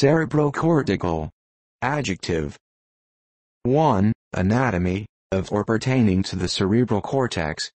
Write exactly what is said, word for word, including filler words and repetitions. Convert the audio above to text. Cerebrocortical. Adjective. one. Anatomy, of or pertaining to the cerebral cortex,